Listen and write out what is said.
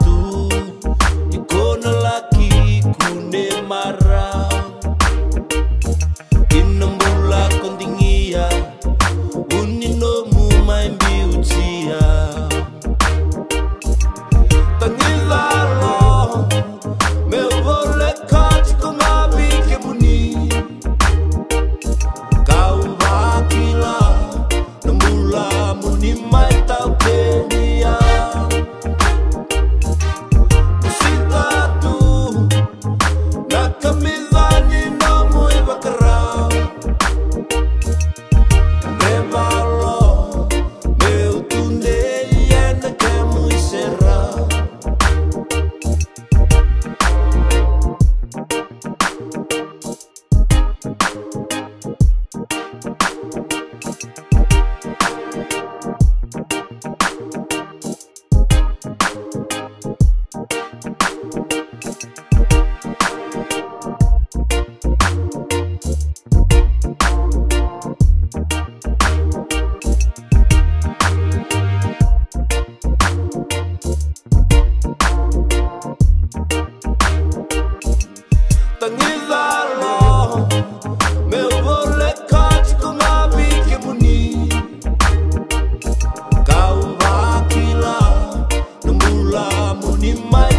tu, ikono laki kune marah. Inambula kondingia, uninomu main biutia. Tangilalo, me vole kati kumabi kebuni. Kau wakila, nambula muni main tau kenia. Tangilalo, meu vole kati kumabi kebuni. Kau wakila, nambula muni mai.